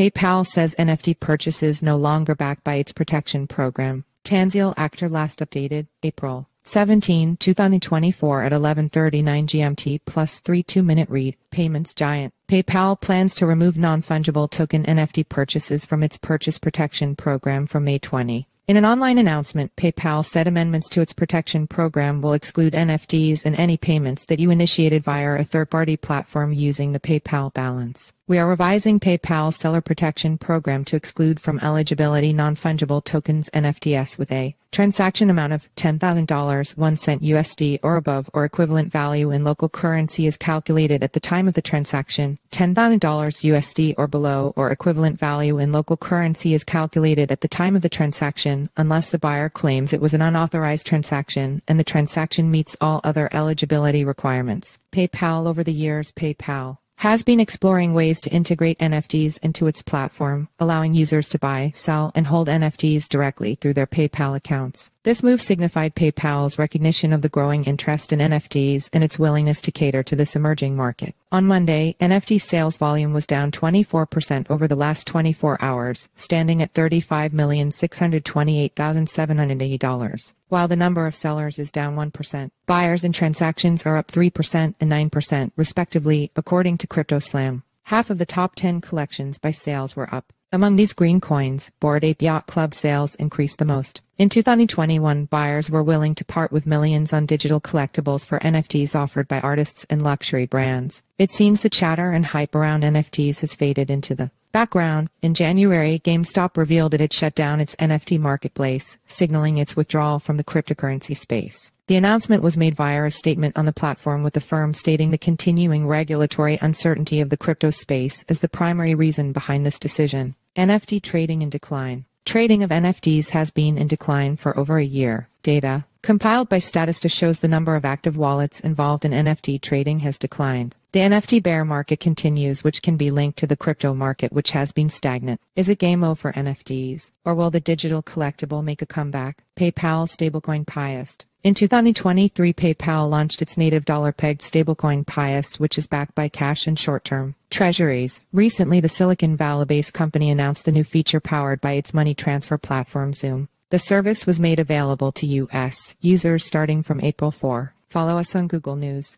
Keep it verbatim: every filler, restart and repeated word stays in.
PayPal says N F T purchases no longer backed by its protection program. Tanzeel Akhtar last updated, April seventeenth, two thousand twenty-four at eleven thirty-nine G M T plus three two-minute read. Payments giant PayPal plans to remove non-fungible token N F T purchases from its purchase protection program from May twentieth. In an online announcement, PayPal said amendments to its protection program will exclude N F Ts and any payments that you initiated via a third-party platform using the PayPal balance. We are revising PayPal's seller protection program to exclude from eligibility non-fungible tokens N F Ts with a transaction amount of ten thousand dollars, one cent U S D or above, or equivalent value in local currency as calculated at the time of the transaction, ten thousand dollars U S D or below, or equivalent value in local currency as calculated at the time of the transaction, unless the buyer claims it was an unauthorized transaction and the transaction meets all other eligibility requirements. PayPal over the years PayPal has been exploring ways to integrate N F Ts into its platform, allowing users to buy, sell, and hold N F Ts directly through their PayPal accounts. This move signified PayPal's recognition of the growing interest in N F Ts and its willingness to cater to this emerging market. On Monday, N F T sales volume was down twenty-four percent over the last twenty-four hours, standing at thirty-five million six hundred twenty-eight thousand seven hundred eighty dollars, while the number of sellers is down one percent. Buyers and transactions are up three percent and nine percent, respectively, according to CryptoSlam. Half of the top ten collections by sales were up. Among these green coins, Bored Ape Yacht Club sales increased the most. In two thousand twenty-one, buyers were willing to part with millions on digital collectibles for N F Ts offered by artists and luxury brands. It seems the chatter and hype around N F Ts has faded into the background. In January, GameStop revealed it had shut down its N F T marketplace, signaling its withdrawal from the cryptocurrency space. The announcement was made via a statement on the platform, with the firm stating the continuing regulatory uncertainty of the crypto space is the primary reason behind this decision. N F T trading in decline. Trading of N F Ts has been in decline for over a year. Data compiled by Statista shows the number of active wallets involved in N F T trading has declined. The N F T bear market continues, which can be linked to the crypto market, which has been stagnant. Is it game over for N F Ts? Or will the digital collectible make a comeback? PayPal's stablecoin PYUSD. In two thousand twenty-three, PayPal launched its native dollar-pegged stablecoin PYUSD, which is backed by cash and short-term treasuries. Recently, the Silicon Valley-based company announced the new feature powered by its money transfer platform Zoom. The service was made available to U S users starting from April fourth. Follow us on Google News.